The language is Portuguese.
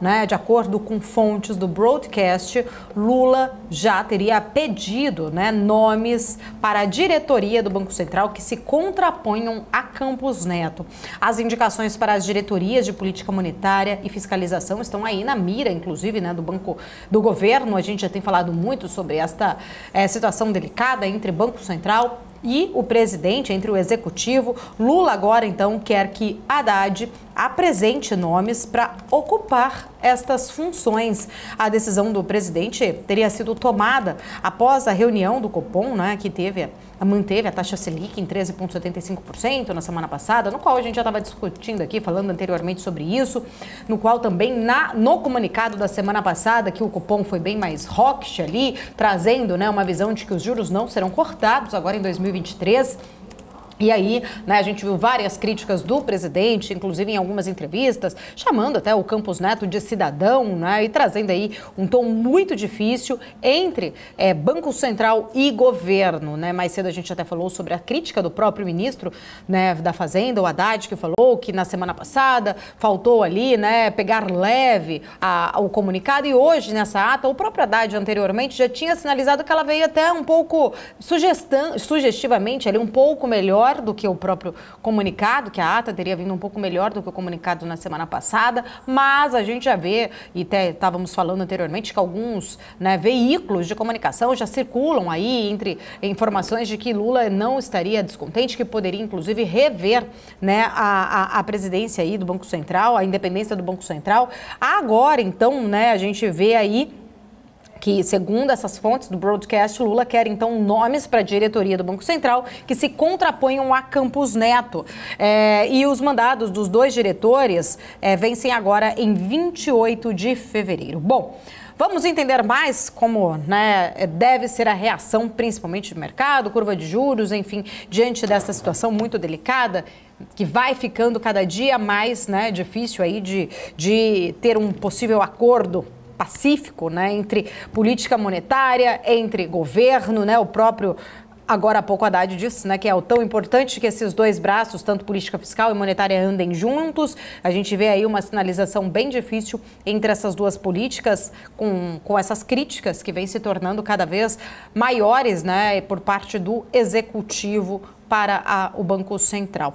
né? De acordo com fontes do Broadcast, Lula já teria pedido, né, nomes para a diretoria do Banco Central que se contraponham a Campos Neto. As indicações para as diretorias de política monetária e fiscalização estão aí na mira, inclusive, né, do governo. A gente já tem falado muito sobre esta situação delicada entre Banco Central e o presidente, entre o executivo. Lula agora, então, quer que Haddad apresente nomes para ocupar estas funções. A decisão do presidente teria sido tomada após a reunião do Copom, né, que manteve a taxa Selic em 13,75% na semana passada, no qual a gente já estava discutindo aqui, falando anteriormente sobre isso, no qual também no comunicado da semana passada, que o Copom foi bem mais hawkish ali, trazendo, né, uma visão de que os juros não serão cortados agora em 2023. E aí, né, a gente viu várias críticas do presidente, inclusive em algumas entrevistas, chamando até o Campos Neto de cidadão, né, e trazendo aí um tom muito difícil entre Banco Central e governo, né. Mais cedo a gente até falou sobre a crítica do próprio ministro, né, da Fazenda, o Haddad, que falou que na semana passada faltou ali, né, pegar leve o comunicado, e hoje nessa ata o próprio Haddad anteriormente já tinha sinalizado que ela veio até um pouco sugestivamente, ali um pouco melhor do que o próprio comunicado, que a ata teria vindo um pouco melhor do que o comunicado na semana passada, mas a gente já vê, e até estávamos falando anteriormente, que alguns, né, veículos de comunicação já circulam aí entre informações de que Lula não estaria descontente, que poderia inclusive rever, né, a presidência aí do Banco Central, a independência do Banco Central. Agora, então, né, a gente vê aí que, segundo essas fontes do Broadcast, Lula quer, então, nomes para a diretoria do Banco Central que se contraponham a Campos Neto. E os mandados dos dois diretores vencem agora em 28 de fevereiro. Bom, vamos entender mais como, né, deve ser a reação, principalmente do mercado, curva de juros, enfim, diante dessa situação muito delicada, que vai ficando cada dia mais, né, difícil aí de ter um possível acordo pacífico, né, entre política monetária, entre governo, né, o próprio, agora há pouco, Haddad disse, né, que é o tão importante que esses dois braços, tanto política fiscal e monetária, andem juntos. A gente vê aí uma sinalização bem difícil entre essas duas políticas, com essas críticas que vêm se tornando cada vez maiores, né, por parte do executivo para o Banco Central.